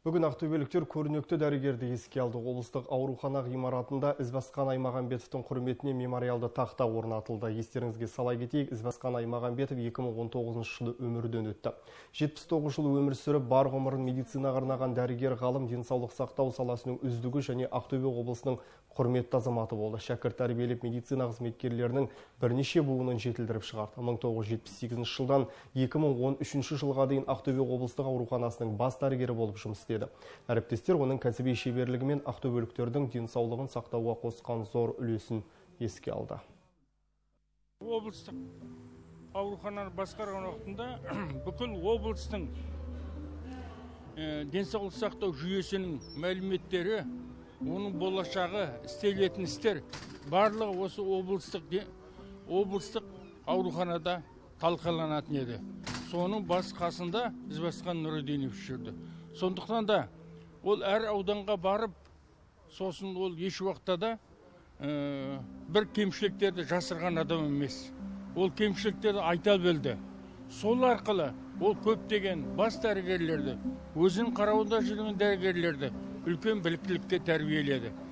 Бүгін Ахтувеліктер көрнекті дәрігерді еске алды. Облыстық аурухана ғимаратында Ізбасқан Аймағамбетовтің құрметіне мемориалды тақта орнатылды. Естеріңізге сала кетейік, Ізбасқан Аймағамбетов 2019 жылы өмірден өтті. 79 жыл өмір сүріп, бар ғұмырын медицинаға арнаған дәрігер ғалым денсаулық сақтау саласының үздігі және Ақтөбе облысының құрметті азаматы болды. Шәкірт тәрбиелеп, медицина қызметкерлерінің бірнеше буынын жетілдіріп шығарды. 1978 жылдан 2013 жылға дейін Ақтөбе облыстық ауруханасының бас дәрігері болып жұмыс істеді. Әріптестер оның кәсіби шеберлігімен ақтөбеліктердің денсаулығын сақтауға қосқан зор үлесін еске алды. Облыстық аурухананы басқарған уақытында бүкіл облыстың денсаулық сақтау жүйесінің мәліметтері, оның болашағы, істелетін істер барлығы осы облыстық ауруханада талқыланатын еді. Соның бас қасында Ізбасқан Нұриденов жүрді. Сондықтан да ол әр ауданға барып, сосын ол еш уақытта да бір кемшіліктерді жасырған адам емес. Ол кемшіліктерді айта білді. Сол арқылы ол көптеген бас дәрігерлерді, өзін қарауында жүрген дәрігерлерді үлкен біліктілікке тәрбиеледі.